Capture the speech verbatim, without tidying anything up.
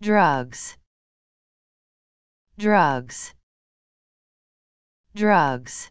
drugs, drugs, drugs.